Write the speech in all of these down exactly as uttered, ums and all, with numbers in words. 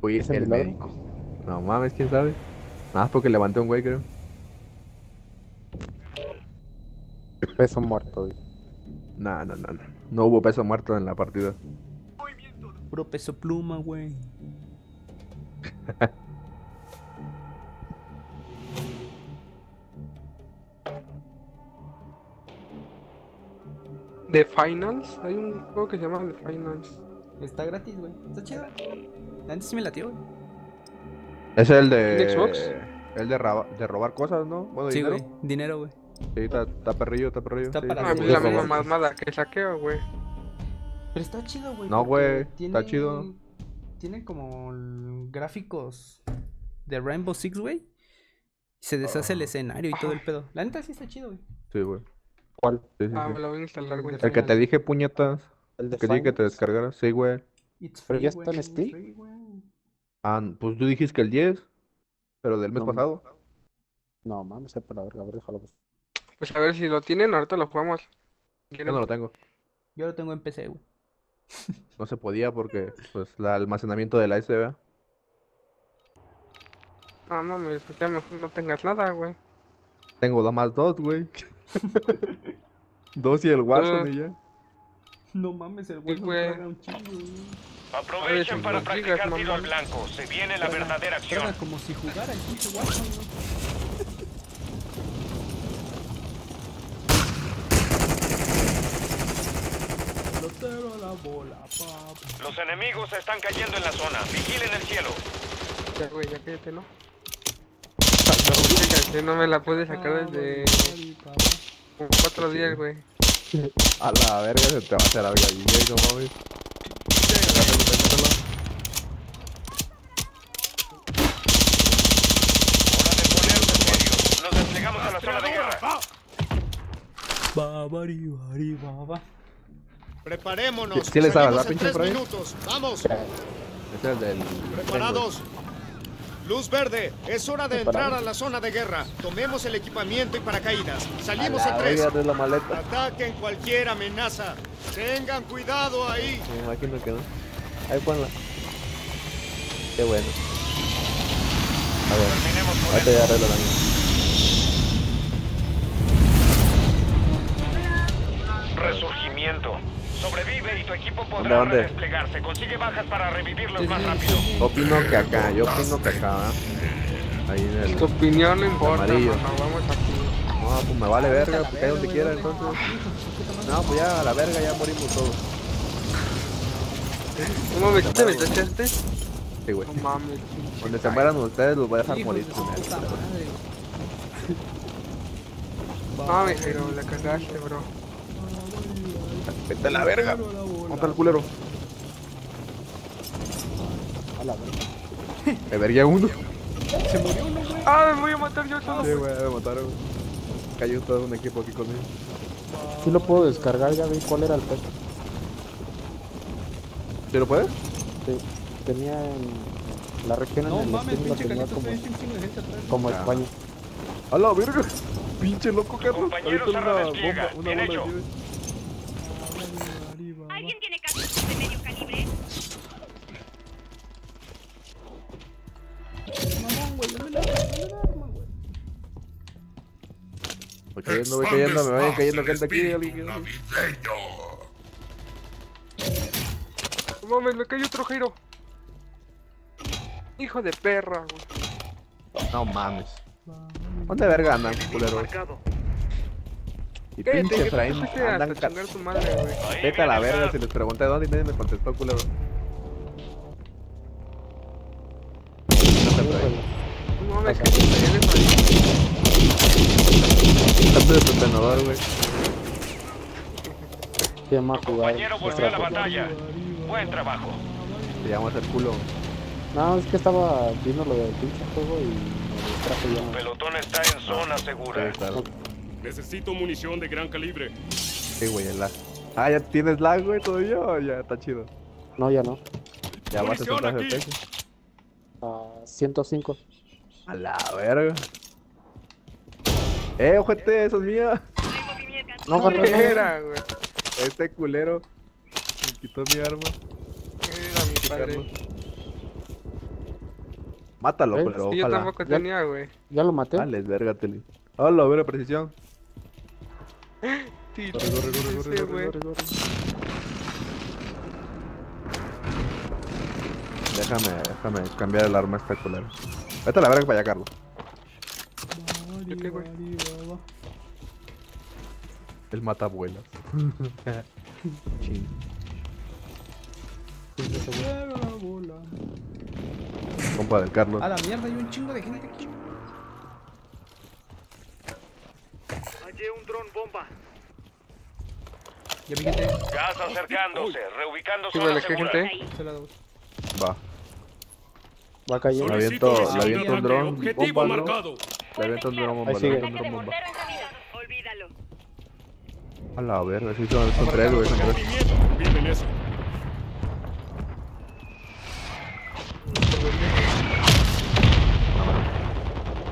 Uy, ¿es el médico? No mames, quién sabe. Nada, porque levanté un güey, creo. Peso muerto, güey. No, no, no, no. No hubo peso muerto en la partida. Puro peso pluma, güey. The Finals, hay un juego que se llama The Finals. Está gratis, güey. Está chido. Antes sí me latió, güey. Es el de... ¿De Xbox? El de, raba... de robar cosas, ¿no? Bueno, sí, güey. Dinero, güey. Sí, está, está perrillo, está perrillo. Está sí. para ah, la misma mamada que saqueo, güey. Pero está chido, güey. No, güey. Tiene... Está chido. Tiene como gráficos de Rainbow Six, güey. Se deshace oh. el escenario y oh. todo el pedo. La neta sí está chido, güey. Sí, güey. ¿Cuál? Sí, sí, ah, sí. Me lo voy a instalar, güey. El que te dije, puñetas. El de que dije que te descargaras. Sí, güey. Pero ya está en Steam. Ah, pues tú dijiste que el diez. Pero del mes no, pasado. No, mames, sé para ver, a ver, déjalo. Pues. pues a ver si lo tienen, ahorita lo jugamos. Yo no lo tengo. Yo lo tengo en P C, güey. No se podía porque, pues, el almacenamiento de la S D. Ah, mames, ya mejor no tengas nada, güey. Tengo dos más dos, güey. Dos y el Watson uh, y ya. No mames, el Watson paga un chingo. Aprovechen para practicar tiro al blanco. Se viene la verdadera acción. Como si jugara el pinche Watson, ¿no? La bola, los enemigos están cayendo en la zona. Vigilen el cielo. Ya, güey, ya cállate, ¿no? Yo no me la pude sacar desde como cuatro días, güey. A la verga, se te va a hacer algo allí, güey, no mames. Hora de ponerse en serio. Nos desplegamos a la zona de guerra. Va, bari, bari, va, va. Preparémonos. Si sí, sí le sabes la pinche por ahí. Vamos. Este es el del... Preparados. Luz verde, es hora de Preparado. entrar a la zona de guerra. Tomemos el equipamiento y paracaídas. Salimos en tres. Ataquen cualquier amenaza. Tengan cuidado ahí. Me imagino que no. Ahí ponla. Qué bueno. A ver. Ahí te arreglo la mía. Resurgimiento. Sobrevive y tu equipo podrá ¿Dónde? desplegarse. Consigue bajas para revivirlos más rápido. Opino que acá, yo opino que acá. Ahí en el... Tu opinión no importa, no, vamos aquí. No, pues me vale verga, pues cae donde quiera entonces. No, pues ya a la verga, ya morimos todos. ¿Cómo me quiste? ¿Me echaste? Sí, güey. No mames. Donde se mueran ustedes los voy a dejar morir. Mames, pero la cagaste, bro. Vete a la verga. Mata al culero. A la verga. Me vergué uno. Se murió uno, güey. Ah, me voy a matar yo solo. Sí, güey, me mataron. Cayó todo un equipo aquí conmigo. Sí lo puedo descargar, ya vi cuál era el peso. ¿Sí lo puedes? Sí. Tenía en la región no, en el mames, pinche tenía como, se como ah. España. A la verga. Pinche loco, Carlos. Ahorita una bomba, una bomba de lluvia. ¿Alguien tiene cartuchos de medio calibre? Mamón, güey, no me la arma, güey. Voy cayendo, voy cayendo, me vayan cayendo gente aquí. No mames, me cayó otro Jairo. Hijo de perra, güey. No mames. ¿Dónde verga andan, culero? Y pinche Efraín, andan chingar tu madre, güey. Vete a la verga, si les pregunté dónde y nadie me contestó, culero. No me caí, ya les fallo. Tanto de tu entrenador, güey. Qué más jugador. Compañero volvió a la batalla. Buen trabajo. Te llamas el culo. No, es que estaba viendo lo del pinche juego y... Tu pelotón está en zona segura. Necesito munición de gran calibre. Sí, güey, el lag. Ah, ¿ya tienes lag, güey, todavía? ¿O ya está chido? No, ya no. Ya va a sesenta F P S. Ah, ciento cinco. A la verga. Eh, ojete, eso es mía. No, joder. Este culero me quitó mi arma. Era mi padre. Mátalo, ¿Eh? pero sí, yo tampoco ya, tenía, güey. Ya lo maté. Dale, vergatele. Hola, ver la precisión. Tiro. Corre, corre, corre, corre, corre. Déjame, déjame cambiar el arma esta culera. Vete a la verga para allá, Carlos. ¿Yo qué, güey? El mata abuelas. Ching. Compa del Carlos. A la mierda, hay un chingo de gente aquí. Hallé un dron bomba. Ya, mi gente. Gas acercándose, reubicando zona segura. Va. Va cayendo. Le aviento, le aviento un dron bomba. Le aviento un dron bomba. Le aviento un dron bomba. A la verga, si son, son tres, güey, son tres.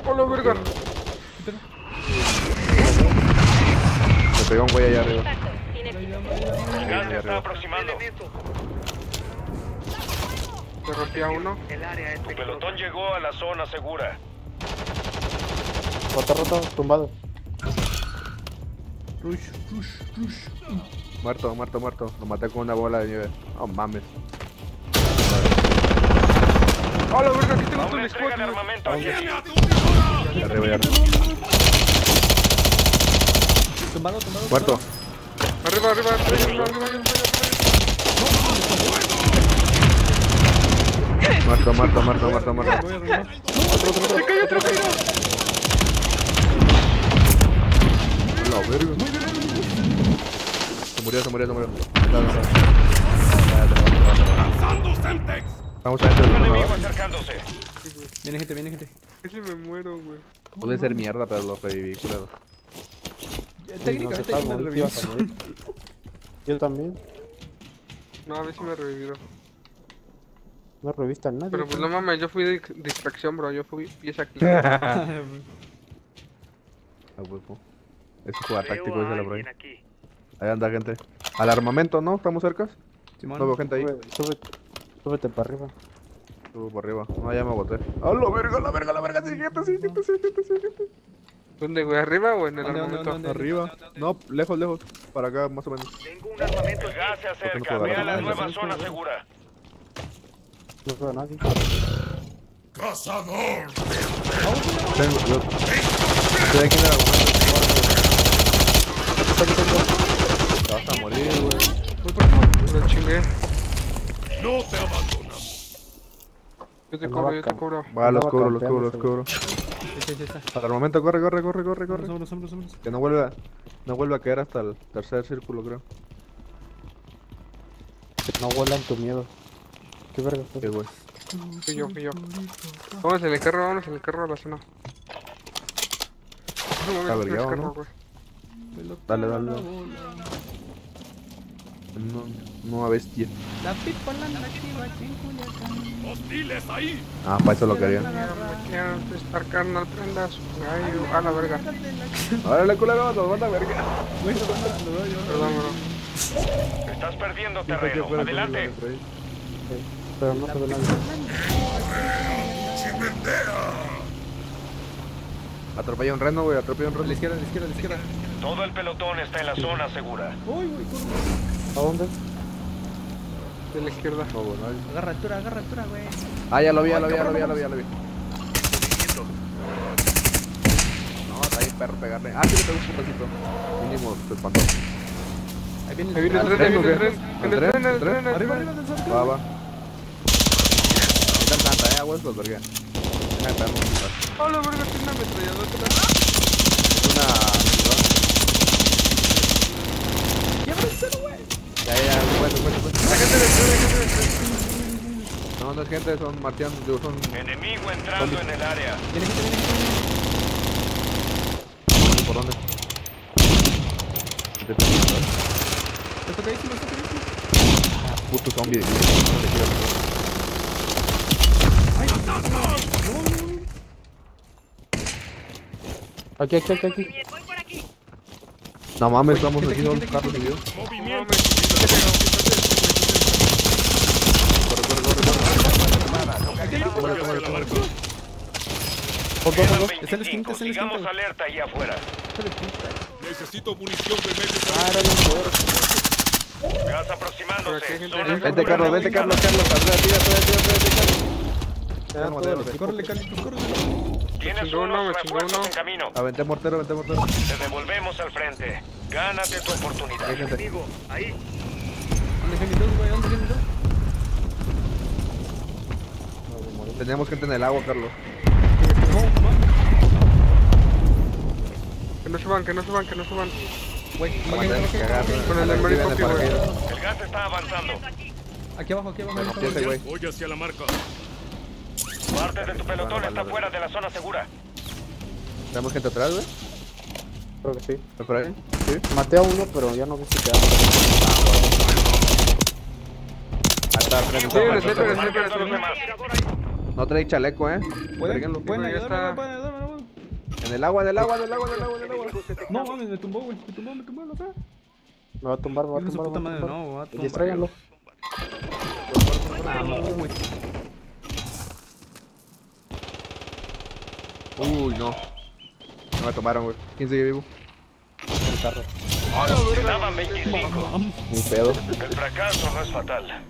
Hola, verga. Se pegó un güey allá arriba. El gas se está aproximando. Se rompía uno. Tu pelotón llegó a la zona segura. Roto, roto, tumbado. Rush, rush, rush. Muerto, muerto, muerto. Lo maté con una bola de nieve. No mames. Hola, verga, aquí tengo un escudo. Arriba, ya. Tumbado, tumbado. Muerto. Arriba, arriba, arriba, arriba, arriba. Muerto, muerto, muerto, muerto, muerto. Otro, otro, otro. Se cayó, otro caído. No, verga. Se murió, se murió, se murió. No, no, no. Vamos a ver. Viene gente, viene gente. Ese me muero, güey. Pude ser mierda, pero lo reviví, claro. Técnicamente sí, no, me reviví. Yo también. No, a ver si me revivieron. No revista a nadie. Pero pues no mames, yo fui de distracción, bro. Yo fui pieza clave. A huevo. Es un jugador táctico, dice la bro. Ahí anda gente. Al armamento, ¿no? ¿Estamos cerca? Sí, no veo gente ahí. Súbete, súbete para arriba. Subo para arriba. No, ya me boté. ¡Ah, la verga, la verga, la verga! ¡Siguiente, siguiente, siguiente, siguiente! ¿Dónde, güey? ¿Arriba o en el armamento? Arriba. No, lejos, lejos. Para acá, más o menos. Tengo un armamento. Ya se acerca. Vea la nueva zona segura. No veo a nadie. ¡Cazador! Tengo, yo. Estoy aquí en el armamento. Te vas a morir, güey. Lo chingué. No te abandonamos. Yo te cobro, yo te cobro. Va, los cobro, los cobro, los cobro. Al armamento, corre, corre, corre, corre, corre. Hombros, hombros, hombros. Que no vuelva, no vuelva a caer hasta el tercer círculo, creo. No vuelan tu miedo. Qué verga. Qué güey. Fui yo, fui yo. Vámonos en el carro, vámonos en el carro a la zona. Está vergado, ¿no? Dale, dale. No, no a bestia. La pipa la nativa aquí en Culiacán. ¡Hostiles ahí! Ah, para eso lo querían. Quieren estar carnal, prendas. Ay, a la verga. Ahora la culera nos manda verga. Perdón, bro. Estás perdiendo terreno. Adelante. Pero no se ve nada. Atropella un reno, güey, atropella un reno. A la izquierda, a la izquierda, a la izquierda. Todo el pelotón está en la zona segura. Uy, uy, ¿a dónde? De la izquierda. Oh, bueno, agarra altura, agarra altura, güey. Ah, ya lo vi, ya lo vi, ya lo vi, ya lo vi, ya lo vi. No, está ahí perro pegarle. Ah, sí le pegó un poquito. Mínimo, se espantó. Ahí viene el tren, ahí viene el tren. El tren, el tren, arriba, arriba del salto. Va, va. No te encanta, eh, aguas los vergué. Hola, verga, tiene una ametralladora. Una. ¡Llévenselo, güey! Ya, ya, bueno, bueno, bueno. La gente de tres, no, no es gente, son marteando, son. Enemigo entrando en el área. Viene gente, viene gente. ¿Por dónde? Está caísimo, está caísimo. Puto zombie. Aquí, aquí, aquí, aquí. No mames, estamos aquí con un carro de video. Corre, corre, corre. la marco. Otro, otro. Es el skin, es el skin. Alerta allá afuera. Necesito munición de medio. Ah, era un gordo. Gas aproximándose. Vente, Carlos, vente, Carlos, Carlos. Arriba, tira, tira, tira, tira, tira. Córrele, Carlos, córrele. Tienes unos refuerzos en camino. Aventé mortero, aventé mortero. Te devolvemos al frente. Gánate tu oportunidad. Ahí. Tenemos gente en el agua, Carlos. Que no suban, que no suban, que no suban. Con el armario propio, güey. El gas está avanzando. Aquí abajo, aquí abajo. Voy hacia la marca. Parte de tu pelotón está fuera de la zona segura. ¿Tenemos gente atrás, güey? Creo que sí. ¿Está por ahí? Sí. Maté a uno, pero ya no vi si quedaba. No trae chaleco, eh. Pueden, pueden ayudar, pueden. En el agua, en el agua, en el agua, en el agua, en el agua. No, mames, me tumbó, güey. Me tumbó, me tumbó, no sé. Me va a tumbar, me va a tumbar. Puta madre, no, va a tumbar. Distráiganlo. Uy, no. No me tomaron, güey. ¿Quién sigue vivo? El carro. Quedaban veinticinco. Ni pedo. El fracaso no es fatal.